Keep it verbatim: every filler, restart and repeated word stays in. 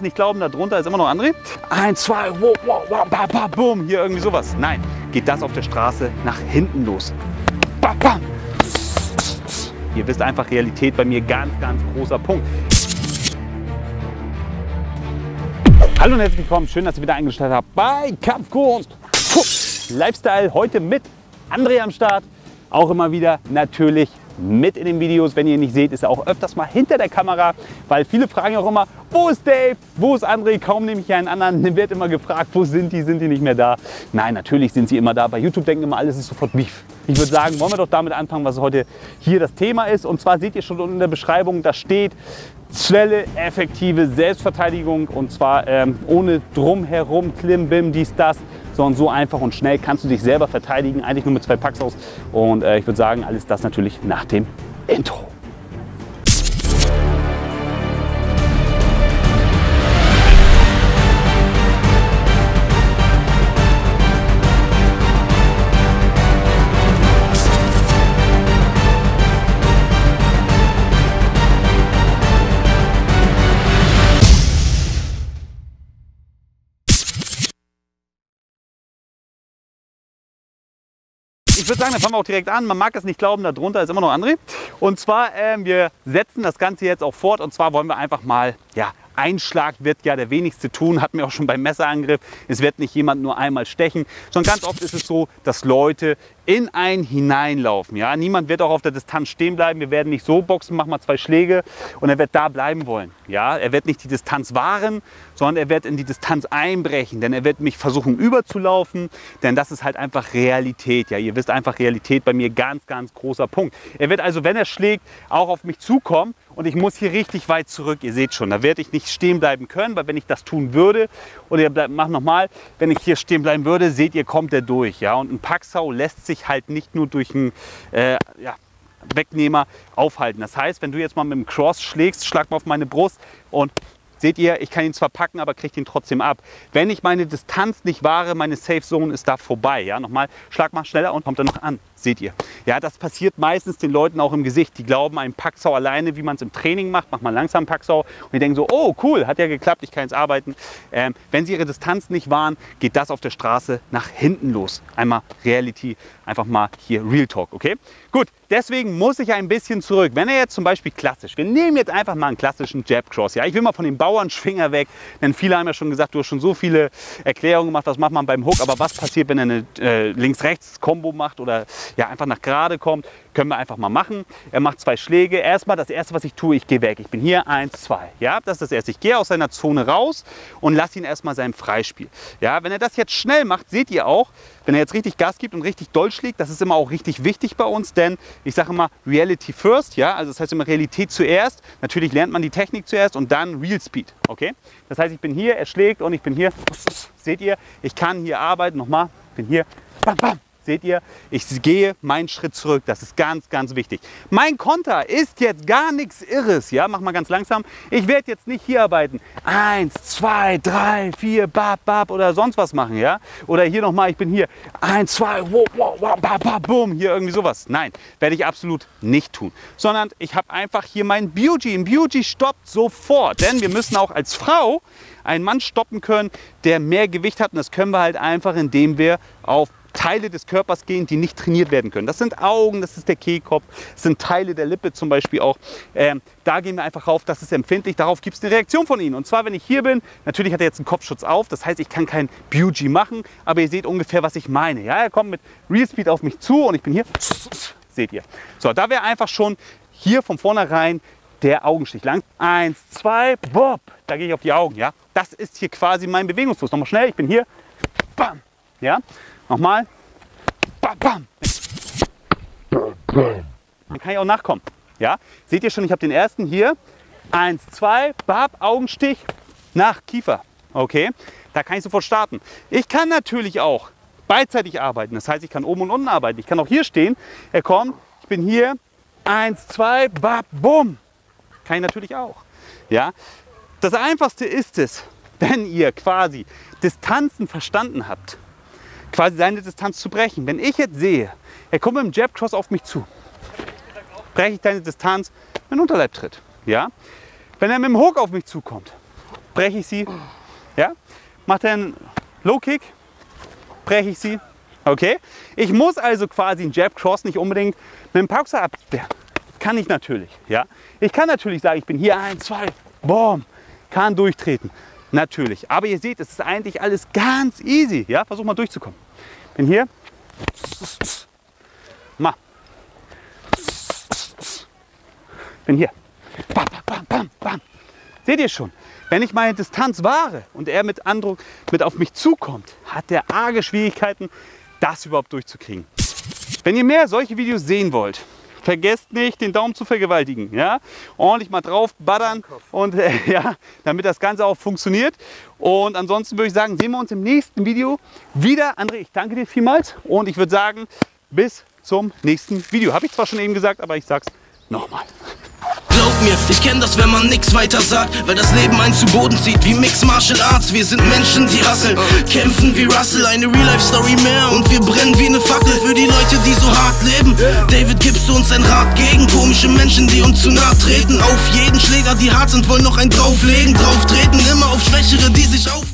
Nicht glauben, da drunter ist immer noch André. Eins, zwei, wow, wow, wow, ba, ba, boom, hier irgendwie sowas. Nein, geht das auf der Straße nach hinten los. Ba, ba. Ihr wisst einfach, Realität bei mir ganz, ganz großer Punkt. Hallo und herzlich willkommen, schön, dass ihr wieder eingeschaltet habt bei Kampfkunst Lifestyle. Heute mit André am Start, auch immer wieder natürlich mit in den Videos. Wenn ihr ihn nicht seht, ist er auch öfters mal hinter der Kamera, weil viele fragen auch immer, wo ist Dave, wo ist André? Kaum nehme ich einen anderen, wird immer gefragt, wo sind die, sind die nicht mehr da? Nein, natürlich sind sie immer da. Bei YouTube denken immer, alles ist sofort Beef. Ich würde sagen, wollen wir doch damit anfangen, was heute hier das Thema ist. Und zwar seht ihr schon unten in der Beschreibung, da steht schnelle, effektive Selbstverteidigung. Und zwar ähm, ohne drumherum, Klimbim, dies, das. Sondern so einfach und schnell kannst du dich selber verteidigen, eigentlich nur mit zwei Packs aus. Und äh, ich würde sagen, alles das natürlich nach dem Intro. Ich würde sagen, dann fangen wir auch direkt an. Man mag es nicht glauben, da drunter ist immer noch André. Und zwar, ähm, wir setzen das Ganze jetzt auch fort. Und zwar wollen wir einfach mal, ja, Einschlag wird ja der wenigste tun, hatten wir auch schon beim Messerangriff. Es wird nicht jemand nur einmal stechen, sondern ganz oft ist es so, dass Leute in einen hineinlaufen. Ja? Niemand wird auch auf der Distanz stehen bleiben. Wir werden nicht so boxen, mach mal zwei Schläge und er wird da bleiben wollen. Ja? Er wird nicht die Distanz wahren, sondern er wird in die Distanz einbrechen, denn er wird mich versuchen überzulaufen, denn das ist halt einfach Realität. Ja? Ihr wisst einfach, Realität bei mir ganz, ganz großer Punkt. Er wird also, wenn er schlägt, auch auf mich zukommen. Und ich muss hier richtig weit zurück, ihr seht schon, da werde ich nicht stehen bleiben können, weil wenn ich das tun würde, oder ihr bleibt, mach nochmal, wenn ich hier stehen bleiben würde, seht ihr, kommt er durch. Ja? Und ein Packsau lässt sich halt nicht nur durch einen äh, ja, Wegnehmer aufhalten. Das heißt, wenn du jetzt mal mit dem Cross schlägst, schlag mal auf meine Brust und seht ihr, ich kann ihn zwar packen, aber kriege ihn trotzdem ab. Wenn ich meine Distanz nicht wahre, meine Safe Zone ist da vorbei. Ja, nochmal, schlag mal schneller und kommt dann noch an. Seht ihr. Ja, das passiert meistens den Leuten auch im Gesicht. Die glauben, einen Packsau alleine, wie man es im Training macht, macht man langsam Packsau. Und die denken so, oh cool, hat ja geklappt, ich kann jetzt arbeiten. Ähm, wenn sie ihre Distanz nicht wahren, geht das auf der Straße nach hinten los. Einmal Reality, einfach mal hier Real Talk, okay? Gut, deswegen muss ich ein bisschen zurück. Wenn er jetzt zum Beispiel klassisch, wir nehmen jetzt einfach mal einen klassischen Jab-Cross. Ja, ich will mal von den Bauern Schwinger weg, denn viele haben ja schon gesagt, du hast schon so viele Erklärungen gemacht, was macht man beim Hook, aber was passiert, wenn er eine äh, Links-Rechts-Kombo macht oder ja einfach nach gerade kommt, können wir einfach mal machen. Er macht zwei Schläge. Erstmal das Erste, was ich tue, ich gehe weg. Ich bin hier, eins, zwei. Ja, das ist das Erste. Ich gehe aus seiner Zone raus und lasse ihn erstmal sein Freispiel. Ja, wenn er das jetzt schnell macht, seht ihr auch, wenn er jetzt richtig Gas gibt und richtig doll schlägt, das ist immer auch richtig wichtig bei uns, denn ich sage immer Reality first, ja, also das heißt immer Realität zuerst. Natürlich lernt man die Technik zuerst und dann Real Speed. Okay? Das heißt, ich bin hier, er schlägt und ich bin hier. Seht ihr, ich kann hier arbeiten. Nochmal, ich bin hier. Bam, bam. Seht ihr, ich gehe meinen Schritt zurück. Das ist ganz, ganz wichtig. Mein Konter ist jetzt gar nichts Irres. Ja, mach mal ganz langsam. Ich werde jetzt nicht hier arbeiten. Eins, zwei, drei, vier, bab, bab oder sonst was machen. Ja, oder hier nochmal, ich bin hier. Eins, zwei, wow, wow, wow, bab, bab, boom, hier irgendwie sowas. Nein, werde ich absolut nicht tun. Sondern ich habe einfach hier meinen Beauty. Ein Beauty stoppt sofort. Denn wir müssen auch als Frau einen Mann stoppen können, der mehr Gewicht hat. Und das können wir halt einfach, indem wir auf Teile des Körpers gehen, die nicht trainiert werden können. Das sind Augen, das ist der Kehlkopf, das sind Teile der Lippe zum Beispiel auch. Ähm, da gehen wir einfach rauf, das ist empfindlich, darauf gibt es eine Reaktion von ihnen. Und zwar, wenn ich hier bin, natürlich hat er jetzt einen Kopfschutz auf, das heißt, ich kann kein Beauty machen, aber ihr seht ungefähr, was ich meine. Ja, er kommt mit Real Speed auf mich zu und ich bin hier, seht ihr. So, da wäre einfach schon hier von vornherein der Augenstich lang. Eins, zwei, bob, da gehe ich auf die Augen, ja. Das ist hier quasi mein Bewegungsfluss. Nochmal schnell, ich bin hier, bam, ja. Nochmal. Bam, bam. Dann kann ich auch nachkommen. Ja? Seht ihr schon, ich habe den ersten hier. Eins, zwei, bab, Augenstich, nach Kiefer. Okay, da kann ich sofort starten. Ich kann natürlich auch beidseitig arbeiten. Das heißt, ich kann oben und unten arbeiten. Ich kann auch hier stehen. Er kommt, ich bin hier. Eins, zwei, bab, bumm. Kann ich natürlich auch. Ja? Das Einfachste ist es, wenn ihr quasi Distanzen verstanden habt, quasi seine Distanz zu brechen. Wenn ich jetzt sehe, er kommt mit dem Jab-Cross auf mich zu, breche ich deine Distanz mit dem Unterleibtritt. Ja? Wenn er mit dem Hook auf mich zukommt, breche ich sie. Ja? Macht einen Low-Kick, breche ich sie. Okay? Ich muss also quasi einen Jab-Cross nicht unbedingt mit dem Parkser abwehren. Kann ich natürlich. Ja? Ich kann natürlich sagen, ich bin hier eins, zwei, boom, kann durchtreten. Natürlich. Aber ihr seht, es ist eigentlich alles ganz easy. Ja? Versuch mal durchzukommen. Bin hier. Mal. Bin hier. Bam, bam, bam, bam. Seht ihr schon? Wenn ich meine Distanz wahre und er mit Andruck mit auf mich zukommt, hat der arge Schwierigkeiten, das überhaupt durchzukriegen. Wenn ihr mehr solche Videos sehen wollt, vergesst nicht, den Daumen zu vergewaltigen. Ja? Ordentlich mal drauf baddern, und, äh, ja, damit das Ganze auch funktioniert. Und ansonsten würde ich sagen, sehen wir uns im nächsten Video wieder. André, ich danke dir vielmals und ich würde sagen, bis zum nächsten Video. Habe ich zwar schon eben gesagt, aber ich sag's nochmal. Glaub mir, ich kenn das, wenn man nix weiter sagt, weil das Leben einen zu Boden zieht wie Mix Martial Arts. Wir sind Menschen, die rasseln, kämpfen wie Russell, eine Real-Life-Story mehr und wir brennen wie eine Fackel für die Leute, die so hart leben. David, gibst du uns einen Rat gegen komische Menschen, die uns zu nahe treten? Auf jeden Schläger, die hart sind, wollen noch einen drauflegen, drauftreten, immer auf Schwächere, die sich auf...